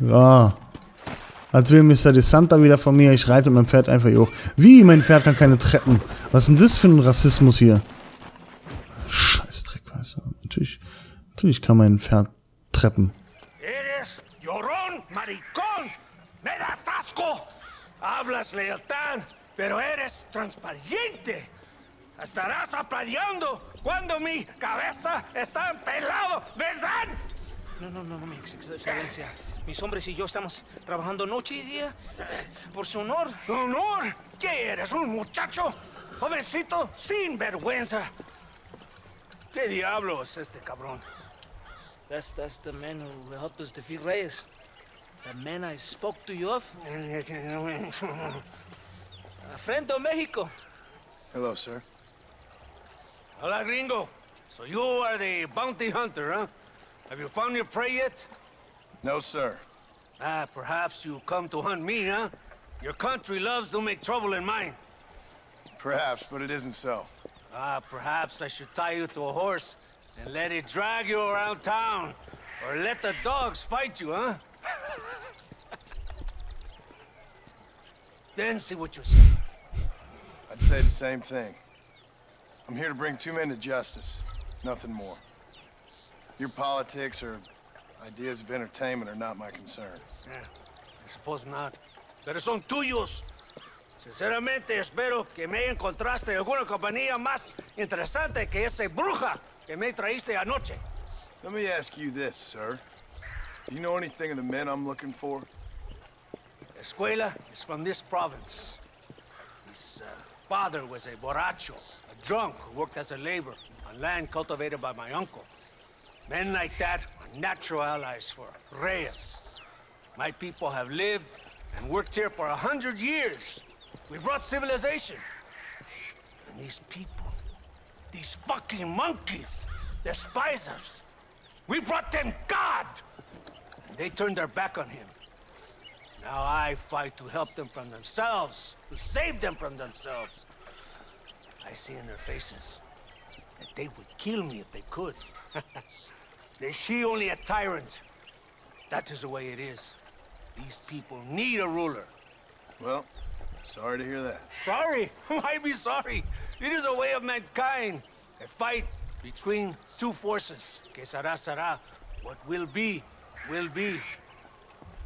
So. Als will Mr. De Santa wieder von mir. Ich reite mein Pferd einfach hier hoch. Wie? Mein Pferd kann keine Treppen. Was ist denn das für ein Rassismus hier? Scheiß Dreck, weißt du. Natürlich kann mein Pferd Treppen. Eres llorón, maricón. Me das asco. Hablas lealtad, pero eres transparente. Estarás aplaudiendo cuando mi cabeza está empelado, ¿verdad? No, mi excelencia. Mis hombres y yo estamos trabajando noche y día por su honor. ¿Honor? ¿Qué eres, un muchacho? Jovencito sin vergüenza. ¿Qué diablo es este cabrón? That's the man who helped us defeat Reyes. The man I spoke to you of. Afrento Mexico. Hello, sir. Hola, gringo. So you are the bounty hunter, huh? Have you found your prey yet? No, sir. Ah, perhaps you come to hunt me, huh? Your country loves to make trouble in mine. Perhaps, but it isn't so. Ah, perhaps I should tie you to a horse and let it drag you around town. Or let the dogs fight you, huh? Then see what you say. I'd say the same thing. I'm here to bring two men to justice. Nothing more. Your politics or ideas of entertainment are not my concern. Yeah, I suppose not. Pero son tuyos. Sinceramente espero que me encontraste alguna compañía más interesante que ese bruja que me traíste anoche. Let me ask you this, sir. Do you know anything of the men I'm looking for? Escuella is from this province. His father was a borracho, a drunk who worked as a laborer on land cultivated by my uncle. Men like that are natural allies for Reyes. My people have lived and worked here for 100 years. We brought civilization. And these people, these fucking monkeys, despise us. We brought them God! And they turned their back on him. Now I fight to help them from themselves, to save them from themselves. I see in their faces that they would kill me if they could. Is she only a tyrant? That is the way it is. These people need a ruler. Well, sorry to hear that. Sorry? Why be sorry? It is a way of mankind. A fight between two forces. Que será, será. What will be, will be.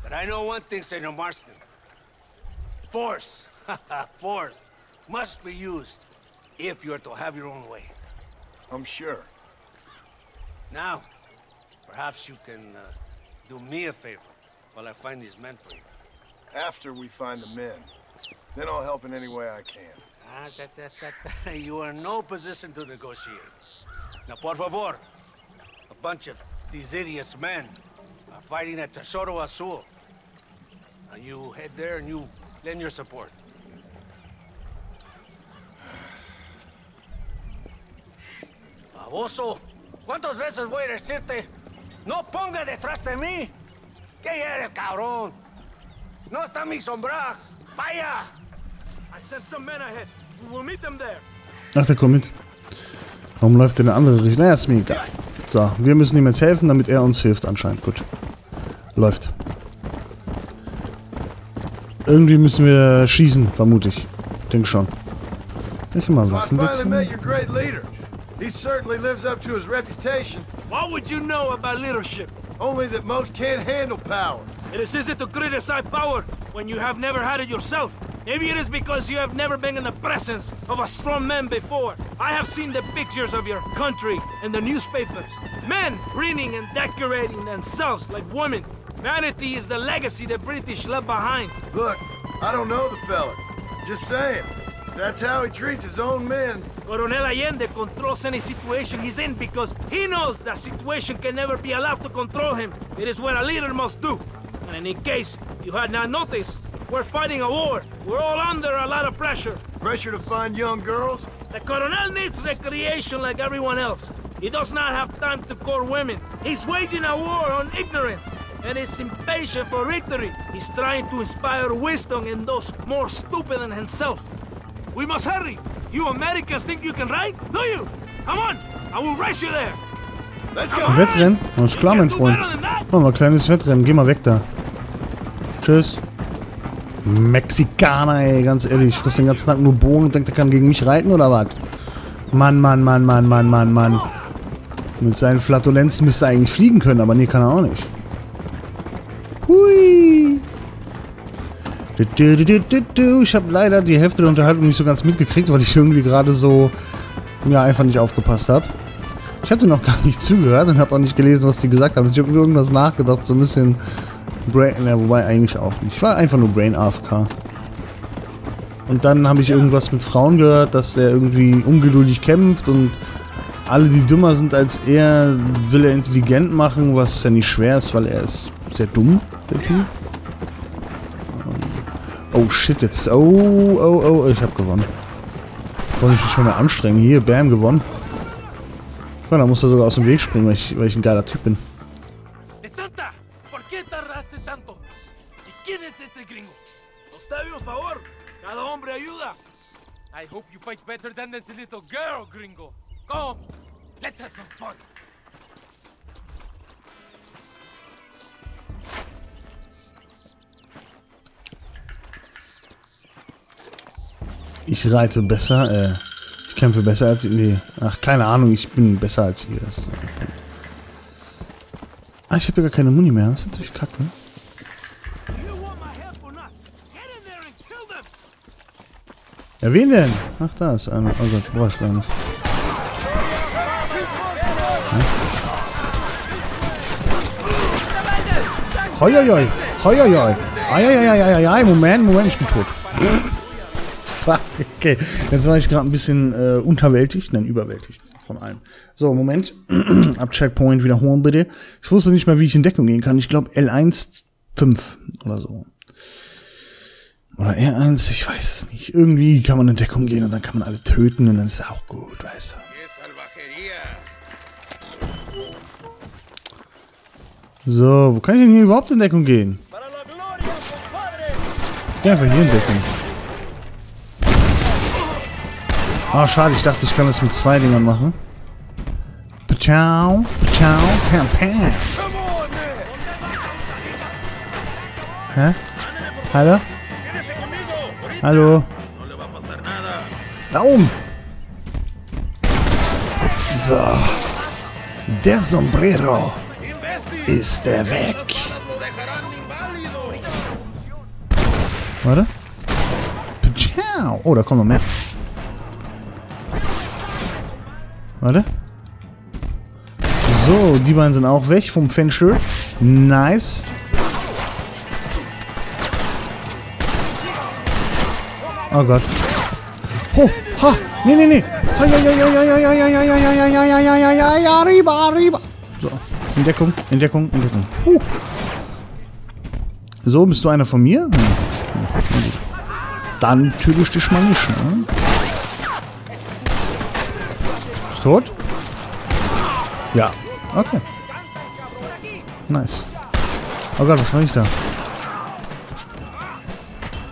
But I know one thing, Senor Marston. Force, force, must be used if you are to have your own way. I'm sure. Now, perhaps you can do me a favor while I find these men for you. After we find the men, then I'll help in any way I can. Ah, You are in no position to negotiate. Now, por favor, a bunch of these idiots men are fighting at Tesoro Azul. Now, you head there and you lend your support. Baboso. ¿Cuántas veces voy a decirte? No ponga detrás de mí. ¿Qué eres, cabrón? No está mi sombra. Vaya. I sent some men ahead. We will meet them there. Ach, der kommt mit. Warum läuft der in eine andere Richtung? Naja, ist mir egal. So, wir müssen ihm jetzt helfen, damit er uns hilft anscheinend. Gut. Läuft. Irgendwie müssen wir schießen, vermute ich. Denk schon. Ich mal Waffen wechseln. He certainly lives up to his reputation. What would you know about leadership? Only that most can't handle power. It is easy to criticize power when you have never had it yourself. Maybe it is because you have never been in the presence of a strong man before. I have seen the pictures of your country in the newspapers. Men preening and decorating themselves like women. Vanity is the legacy the British left behind. Look, I don't know the fella. Just saying. That's how he treats his own men. Coronel Allende controls any situation he's in because he knows that situation can never be allowed to control him. It is what a leader must do. And in case you had not noticed, we're fighting a war. We're all under a lot of pressure. Pressure to find young girls? The Coronel needs recreation like everyone else. He does not have time to court women. He's waging a war on ignorance. And is impatient for victory. He's trying to inspire wisdom in those more stupid than himself. We must hurry! You Americans think you can ride? Do you? Come on! I will race you there! Let's go! Wettrennen? Alles klar, mein Freund. Machen wir ein kleines Wettrennen. Geh mal weg da. Tschüss. Mexikaner, ey, ganz ehrlich. Ich friss den ganzen Tag nur Bohnen und denkt, der kann gegen mich reiten, oder was? Mann, Mann, Mann, Mann, Mann, Mann, Mann. Mit seinen Flatulenzen müsste er eigentlich fliegen können, aber nee, kann er auch nicht. Hui. Ich habe leider die Hälfte der Unterhaltung nicht so ganz mitgekriegt, weil ich irgendwie gerade so, ja, einfach nicht aufgepasst habe. Ich habe denen auch gar nicht zugehört und habe auch nicht gelesen, was die gesagt haben. Ich habe mir irgendwas nachgedacht, so ein bisschen Brain, ja, wobei eigentlich auch nicht. Ich war einfach nur Brain AFK. Und dann habe ich irgendwas mit Frauen gehört, dass er irgendwie ungeduldig kämpft und alle, die dümmer sind als er, will er intelligent machen, was ja nicht schwer ist, weil er ist sehr dumm, der Typ. Oh shit, jetzt. Oh, oh, oh, ich habe gewonnen. Wollte ich mich schon mal anstrengen. Hier, bam, gewonnen. Ja, da muss er sogar aus dem Weg springen, weil ich ein geiler Typ bin. De Santa, ¿por qué tardaste tanto? ¿Y quién es este gringo? Nos da un favor. Cada hombre ayuda. I hope you fight better than this little girl, gringo. Come, let's have some fun. Ich reite besser, ich kämpfe besser als... Nee, ach, keine Ahnung, ich bin besser als ihr. Ah, ich habe ja gar keine Muni mehr. Das ist natürlich kacke. Ja, wen denn? Ach, da ist einer. Oh Gott, brauche ich gar nicht. Hoi, hoi, hoi. Hoi, hoi, hoi. Ai, Moment, ich bin tot. Okay, jetzt war ich gerade ein bisschen unterwältigt, nein, überwältigt von allem. So, Moment. Ab Checkpoint wiederholen, bitte. Ich wusste nicht mal, wie ich in Deckung gehen kann. Ich glaube L1, 5 oder so. Oder R1, ich weiß es nicht. Irgendwie kann man in Deckung gehen und dann kann man alle töten und dann ist es auch gut, weißt du. So, wo kann ich denn hier überhaupt in Deckung gehen? Ja, einfach hier in Deckung. Ah, schade, ich dachte, ich kann das mit zwei Dingern machen. Pachau, pachau, pam, pam. Hä? Hallo? Hallo? Da oben! So. Der Sombrero ist er weg. Warte. Pachau. Oh, da kommen noch mehr. Warte. So, die beiden sind auch weg vom Fenster. Nice. Oh Gott. Oh, ha. Nee, nee, nee. Ja, rüber, rüber. So, in Deckung, in Deckung, in Deckung. So, bist du einer von mir? Hm. Dann töte ich dich mal nicht, ne? Tot? Ja. Okay. Nice. Oh Gott, was mache ich da?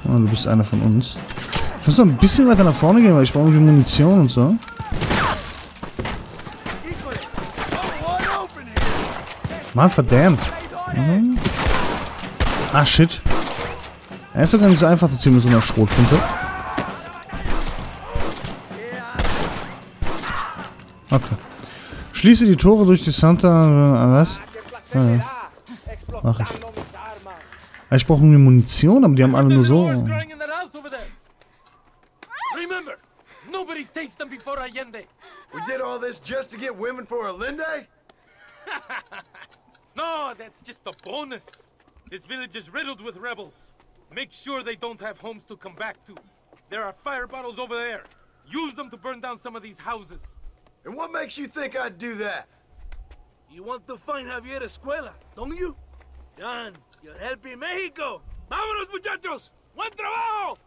Oh, du bist einer von uns. Ich muss noch ein bisschen weiter nach vorne gehen, weil ich brauche irgendwie Munition und so. Mann, verdammt. Mhm. Ah, shit. Er ist sogar nicht so einfach zu ziehen mit so einer Schrotflinte. Okay. Schließe die Tore durch die Santa... Was? Ja. Mach ich. Ich brauche irgendwie Munition, aber die haben alle nur so... And what makes you think I'd do that? You want to find Javier Escuella, don't you? John, you're helping Mexico. Vámonos, muchachos. Buen trabajo.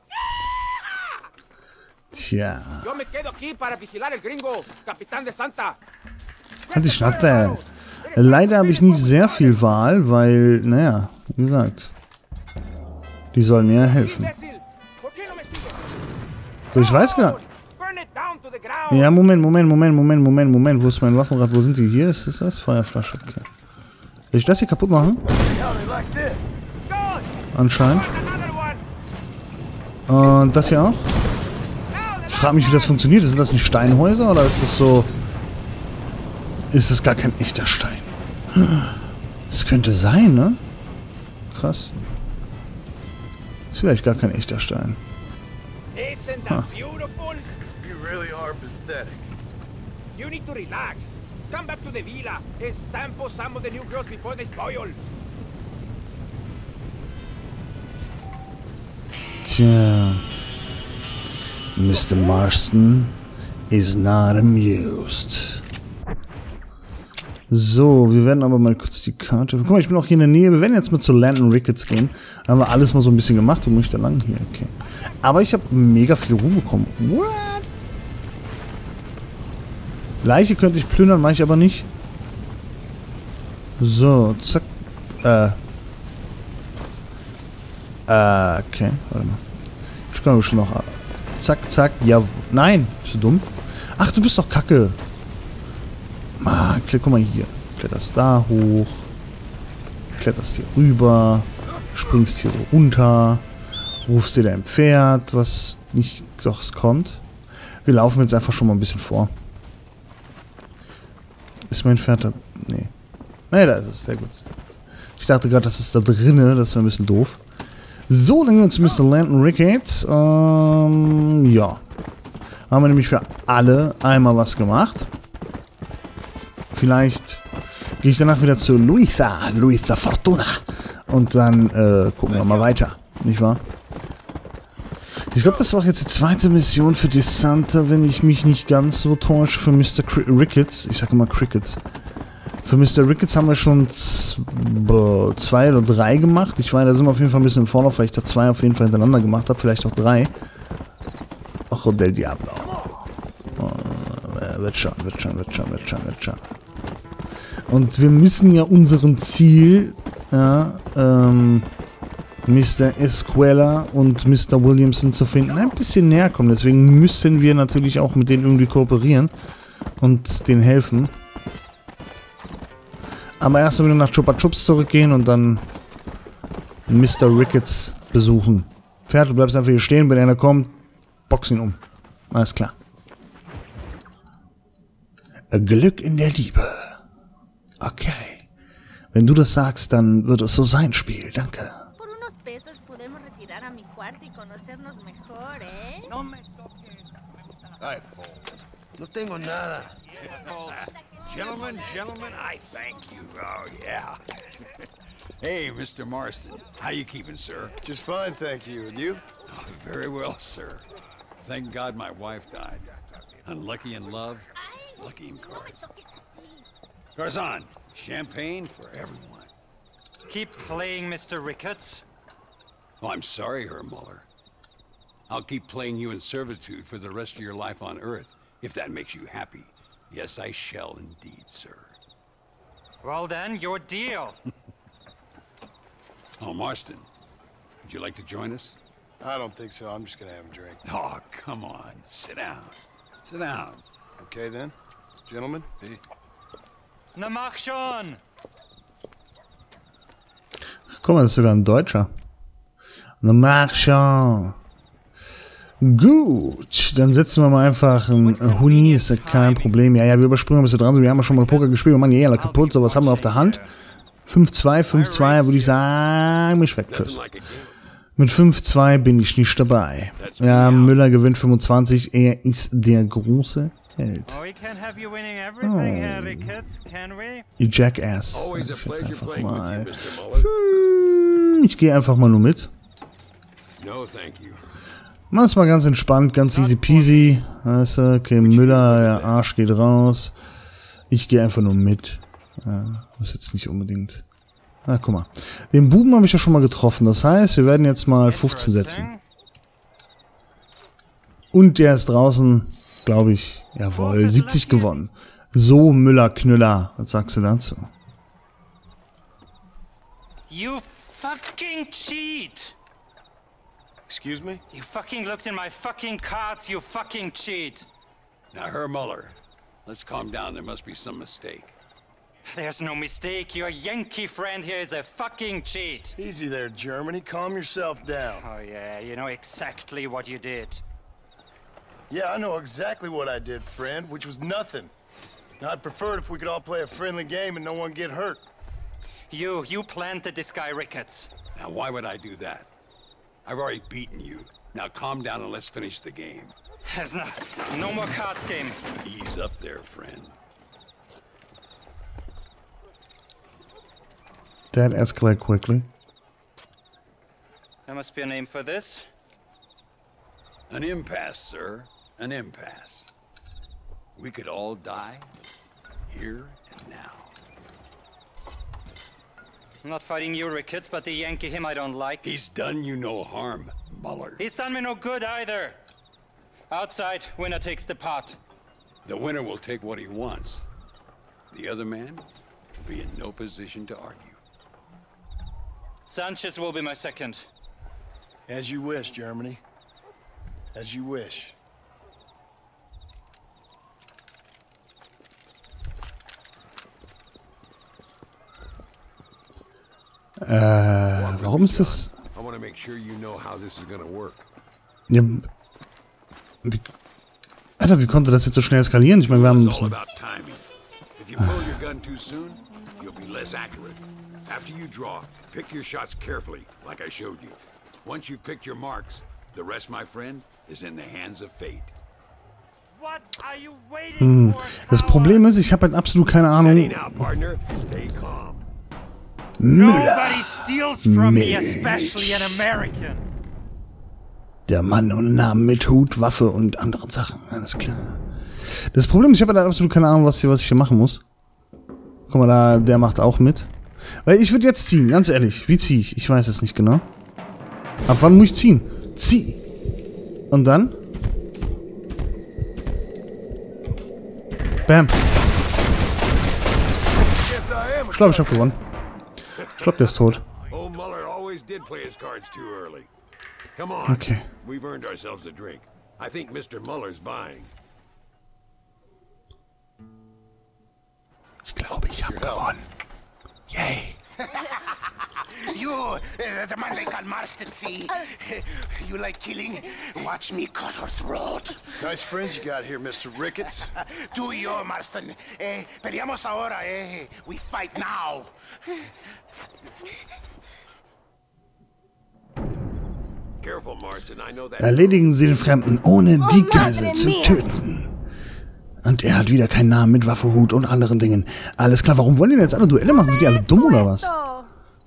Tja. Yo me quedo aquí para vigilar el gringo, Capitán de Santa. Hat die Schnappe. Leider habe ich nicht sehr viel Wahl, weil, naja, wie gesagt, die sollen mir helfen. So, ich weiß gar nicht. Ja, Moment. Wo ist mein Waffenrad? Wo sind die? Hier ist das Feuerflasche. Okay. Will ich das hier kaputt machen? anscheinend. Und das hier auch. Ich frage mich, wie das funktioniert. Sind das nicht Steinhäuser oder ist das so... Ist das gar kein echter Stein? Das könnte sein, ne? Krass. Ist vielleicht gar kein echter Stein. Huh. Tja. Mr. Marston is not amused. So, wir werden aber mal kurz die Karte... Guck mal, ich bin auch hier in der Nähe. Wir werden jetzt mal zu Landon Ricketts gehen. Da haben wir alles mal so ein bisschen gemacht. Wo muss ich da lang? Hier, okay. Aber ich habe mega viel Ruhe bekommen. What? Leiche könnte ich plündern, mache ich aber nicht. So, zack. Okay, warte mal. Ich kann bestimmt noch... Zack, zack, ja... Nein, bist du dumm? Ach, du bist doch kacke. Ah, guck mal hier. Kletterst da hoch. Kletterst hier rüber. Springst hier so runter. Rufst dir dein Pferd, was nicht doch es kommt. Wir laufen jetzt einfach schon mal ein bisschen vor. Ist mein Pferd da? Nee. Nee, da ist es. Sehr gut. Ich dachte gerade, das ist da drinne. Das wäre ein bisschen doof. So, dann gehen wir zu Mr. Landon Ricketts. Ja. Haben wir nämlich für alle einmal was gemacht. Vielleicht gehe ich danach wieder zu Luisa Fortuna. Und dann gucken wir mal weiter, nicht wahr? Ich glaube, das war jetzt die zweite Mission für De Santa, wenn ich mich nicht ganz so täusche, für Mr. Ricketts. Ich sage immer Crickets. Für Mr. Ricketts haben wir schon 2 oder 3 gemacht. Ich weiß, da sind wir auf jeden Fall ein bisschen im Vorlauf, weil ich da 2 auf jeden Fall hintereinander gemacht habe. Vielleicht auch 3. Ojo del Diablo. Wird schon. Und wir müssen ja unserem Ziel, ja, Mr. Escuella und Mr. Williamson zu finden, ein bisschen näher kommen. Deswegen müssen wir natürlich auch mit denen irgendwie kooperieren und denen helfen. Aber erst mal wieder nach Chupa Chups zurückgehen und dann Mr. Ricketts besuchen. Pferd, du bleibst einfach hier stehen, wenn einer kommt, box ihn um. Alles klar. Glück in der Liebe. Okay. Wenn du das sagst, dann wird es so sein, Spiel. Danke. Gentlemen, I thank you. Oh, yeah. Hey, Mr. Marston. How you keeping, sir? Just fine, thank you. And you? Oh, very well, sir. Thank God my wife died. Unlucky in love, lucky in cars. Garzon, champagne for everyone. Keep playing, Mr. Ricketts. Oh, I'm sorry, Herr Muller. I'll keep playing you in servitude for the rest of your life on Earth, if that makes you happy. Yes, I shall indeed, sir. Well then, your deal. Oh, Marston, would you like to join us? I don't think so. I'm just gonna have a drink. Oh, come on. Sit down. Sit down. Okay then, gentlemen. Na mach schon! Guck mal, das ist sogar ein Deutscher. Na mach schon! Gut, dann setzen wir mal einfach ein Huni, ist ja kein Problem. Ja, ja, wir überspringen ein bisschen dran. Wir haben ja schon mal Poker gespielt. Wir machen ja alle kaputt, so was haben wir auf der Hand. 5-2, 5-2, würde ich sagen, mich weg, tschüss. Mit 5-2 bin ich nicht dabei. Ja, Müller gewinnt 25. Er ist der große Held. Oh. Ihr Jackass. Ich, ich gehe einfach mal nur mit. Mach es mal ganz entspannt, ganz easy peasy. Weißt du, okay, Müller, der Arsch geht raus. Ich gehe einfach nur mit. Ja, muss jetzt nicht unbedingt... Na, guck mal. Den Buben habe ich ja schon mal getroffen. Das heißt, wir werden jetzt mal 15 setzen. Und der ist draußen, glaube ich. Jawohl, 70 gewonnen. So, Müller, Knüller. Was sagst du dazu? You fucking cheat! Excuse me? You fucking looked in my fucking cards, you fucking cheat! Now, Herr Muller, let's calm down. There must be some mistake. There's no mistake. Your Yankee friend here is a fucking cheat. Easy there, Germany. Calm yourself down. Oh, yeah. You know exactly what you did. Yeah, I know exactly what I did, friend, which was nothing. Now, I'd prefer it if we could all play a friendly game and no one get hurt. You planted this guy, Ricketts. Now, why would I do that? I've already beaten you. Now, calm down and let's finish the game. There's no more cards game. Ease up there, friend. That escalated quickly. There must be a name for this. An impasse, sir. An impasse. We could all die here and now. I'm not fighting you, Ricketts, but the Yankee him I don't like. He's done you no harm, Muller. He's done me no good either. Outside, winner takes the pot. The winner will take what he wants. The other man will be in no position to argue. Sanchez will be my second. As you wish, Germany. As you wish. Warum ist das? I want to make sure you know how this is going to work. Ja, Alter, wie konnte das jetzt so schnell eskalieren? Ich meine, wir haben ein bisschen... If you pull your gun too soon, you'll be less accurate. After you draw, pick your shots carefully, like I showed you. Once you've picked your marks, the rest, my friend, is in the hands of fate. What are you waiting for? Das Problem ist, ich habe halt absolut keine Ahnung. Nobody steals from me, especially an American. Der Mann ohne Namen mit Hut, Waffe und anderen Sachen. Alles klar. Das Problem ist, ich habe da absolut keine Ahnung, was ich hier machen muss. Guck mal, da, der macht auch mit. Weil ich würde jetzt ziehen, ganz ehrlich. Wie ziehe ich? Ich weiß es nicht genau. Ab wann muss ich ziehen? Zieh! Und dann? Bam! Ich glaube, ich habe gewonnen. Ich glaube, der ist tot. Okay. Ich glaube, ich habe gewonnen. Yay! You, the man they call Marston, see? You like killing? Watch me cut her throat. Nice friends you got here, Mr. Ricketts. Do you, Marston? Peleamos ahora, eh? We fight now. Erledigen Sie den Fremden, ohne die Geisel zu töten. Und er hat wieder keinen Namen mit Waffe, Hut und anderen Dingen. Alles klar, warum wollen die denn jetzt alle Duelle machen? Sind die alle dumm oder was?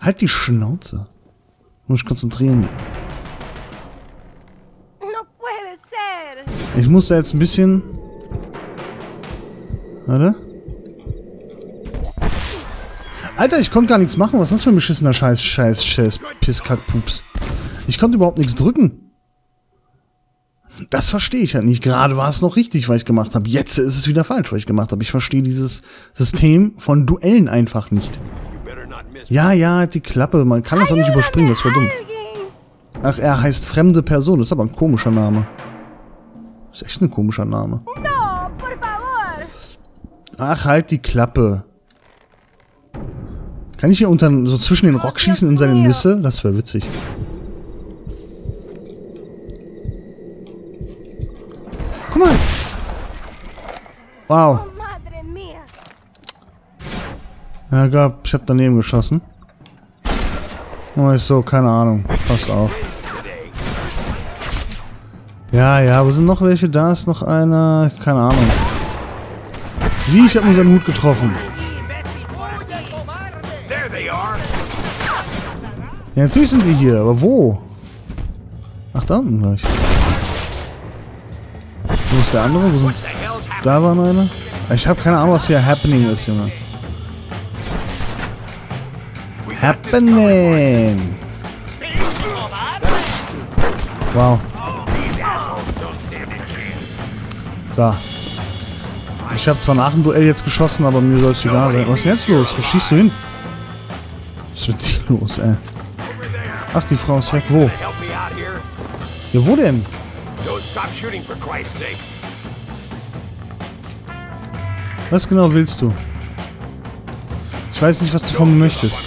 Halt die Schnauze. Muss ich konzentrieren. Ich muss da jetzt ein bisschen... Warte. Alter, ich konnte gar nichts machen. Was ist das für ein beschissener Scheiß, Pisskackpups. Ich konnte überhaupt nichts drücken. Das verstehe ich halt nicht. Gerade war es noch richtig, was ich gemacht habe. Jetzt ist es wieder falsch, was ich gemacht habe. Ich verstehe dieses System von Duellen einfach nicht. Ja, ja, die Klappe. Man kann das doch nicht überspringen. Das wäre dumm. Ach, er heißt fremde Person. Das ist aber ein komischer Name. Das ist echt ein komischer Name. Ach, halt die Klappe. Kann ich hier unter, so zwischen den Rock schießen in seine Nüsse? Das wäre witzig. Guck mal. Wow. Ja, ich hab daneben geschossen. Oh, ist so, keine Ahnung. Passt auf. Ja, ja, wo sind noch welche? Da ist noch einer. Keine Ahnung. Wie? Ich hab mir seinen Hut getroffen. Ja, natürlich sind die hier, aber wo? Ach, da unten gleich. Wo ist der andere? Wo sind... Da war noch einer. Ich hab keine Ahnung, was hier happening ist, Junge. Happening! Wow. So. Ich habe zwar nach dem Duell jetzt geschossen, aber mir soll es egal sein. Was ist denn jetzt los? Wo schießt du hin? Was ist mit dir los, ey? Ach, die Frau ist weg. Wo? Ja, wo denn? Was genau willst du? Ich weiß nicht, was du von mir möchtest.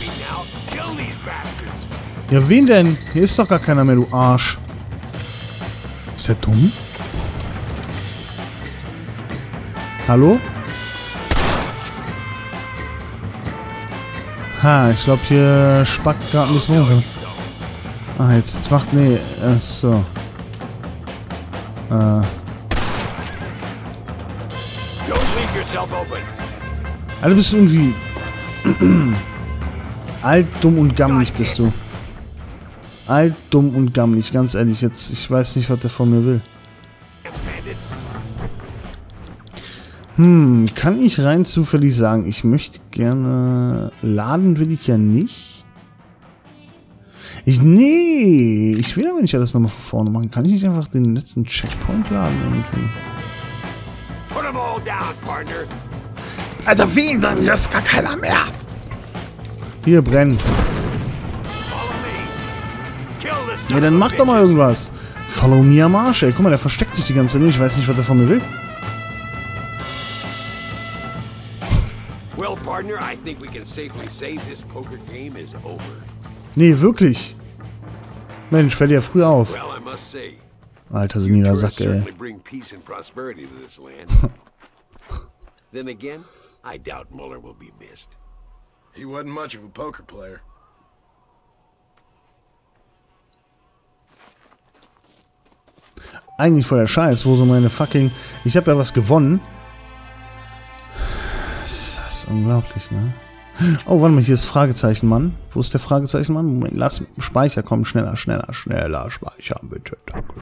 Ja, wen denn? Hier ist doch gar keiner mehr, du Arsch. Ist der dumm? Hallo? Ha, ich glaube, hier spackt gerade ein bisschen rum. Ah, jetzt macht... Nee, so. Alter, bist du irgendwie... alt, dumm und gammelig bist du. Alt, dumm und gammelig, ganz ehrlich. Jetzt, ich weiß nicht, was der von mir will. Hm, kann ich rein zufällig sagen, ich möchte gerne... Laden will ich ja nicht. Nee, ich will aber nicht alles nochmal von vorne machen. Kann ich nicht einfach den letzten Checkpoint laden irgendwie? Alter, wen denn? Hier ist gar keiner mehr. Hier, brennt. Ja, dann mach doch mal irgendwas. Follow me am Arsch, ey. Guck mal, der versteckt sich die ganze Zeit. Ich weiß nicht, was der von mir will. Nee, wirklich. Mensch, fällt ja früh auf. Alter, so nieder Sack, ey. Then again, I doubt Mueller will be missed. He wasn't much of a poker player. Eigentlich voll der Scheiß, wo so meine fucking... Ich habe ja was gewonnen. Das ist unglaublich, ne? Oh, warte mal, hier ist Fragezeichenmann. Wo ist der Fragezeichenmann? Moment, lass... Speicher kommen, schneller, schneller, schneller, speichern, bitte, danke.